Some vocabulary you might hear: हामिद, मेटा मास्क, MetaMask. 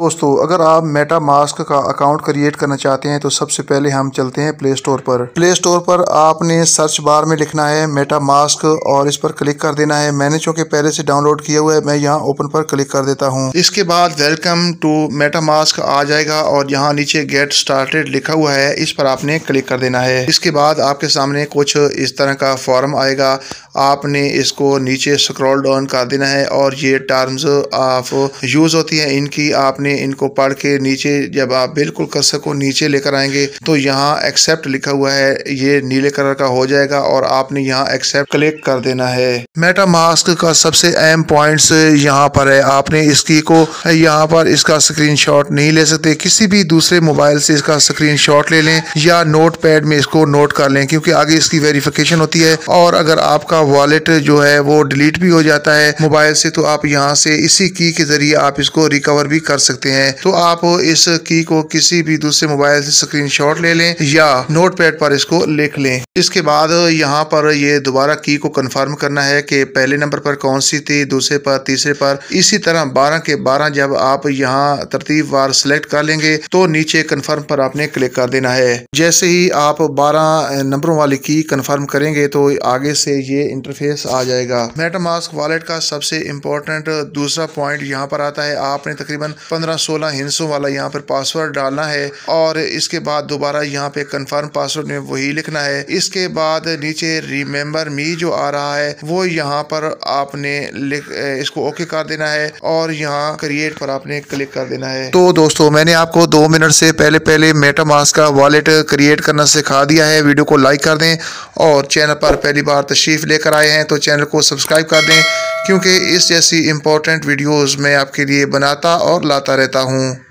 दोस्तों अगर आप मेटा मास्क का अकाउंट क्रिएट करना चाहते हैं तो सबसे पहले हम चलते हैं प्ले स्टोर पर। प्ले स्टोर पर आपने सर्च बार में लिखना है मेटा मास्क और इस पर क्लिक कर देना है। मैंने चूंकि पहले से डाउनलोड किया हुआ है, मैं यहाँ ओपन पर क्लिक कर देता हूँ। इसके बाद वेलकम टू मेटा मास्क आ जाएगा और यहाँ नीचे गेट स्टार्टेड लिखा हुआ है, इस पर आपने क्लिक कर देना है। इसके बाद आपके सामने कुछ इस तरह का फॉर्म आएगा, आपने इसको नीचे स्क्रॉल डाउन कर देना है और ये टर्म्स ऑफ यूज होती है इनकी, आपने इनको पढ़ के नीचे जब आप बिल्कुल कर्सर को नीचे लेकर आएंगे तो यहाँ एक्सेप्ट लिखा हुआ है, ये नीले कलर का हो जाएगा और आपने यहाँ एक्सेप्ट क्लिक कर देना है। मेटामास्क का सबसे अहम पॉइंट्स यहाँ पर है, आपने इसकी को यहाँ पर इसका स्क्रीनशॉट नहीं ले सकते, किसी भी दूसरे मोबाइल से इसका स्क्रीनशॉट ले लें या नोटपैड में इसको नोट कर लें क्योंकि आगे इसकी वेरिफिकेशन होती है और अगर आपका वॉलेट जो है वो डिलीट भी हो जाता है मोबाइल से तो आप यहाँ से इसी की के जरिए आप इसको रिकवर भी कर सकते हैं। तो आप इस की को किसी भी दूसरे मोबाइल से स्क्रीनशॉट ले लें या नोटपैड पर इसको लिख लें। इसके बाद यहाँ पर ये दोबारा की को कंफर्म करना है कि पहले नंबर पर कौन सी थी, दूसरे पर, तीसरे पर, इसी तरह 12 के 12 जब आप यहाँ तरतीब वार सिलेक्ट कर लेंगे तो नीचे कंफर्म पर आपने क्लिक कर देना है। जैसे ही आप 12 नंबरों वाली की कंफर्म करेंगे तो आगे से ये इंटरफेस आ जाएगा। मेटामास्क वॉलेट का सबसे इम्पोर्टेंट दूसरा पॉइंट यहाँ पर आता है, आपने तकरीबन 15-16 हिंसों वाला यहाँ पर पासवर्ड डालना है और इसके बाद दोबारा यहाँ पे कंफर्म पासवर्ड में वही लिखना है। इसके बाद नीचे रिमेम्बर मी जो आ रहा है वो यहाँ पर आपने इसको ओके कर देना है और यहाँ क्रिएट पर आपने क्लिक कर देना है। तो दोस्तों मैंने आपको 2 मिनट से पहले मेटामास्क का वॉलेट क्रिएट करना सिखा दिया है। वीडियो को लाइक कर दें और चैनल पर पहली बार तशरीफ लेकर आए हैं तो चैनल को सब्सक्राइब कर दें क्योंकि इस जैसी इम्पोर्टेंट वीडियोज़ मैं आपके लिए बनाता और लाता रहता हूँ।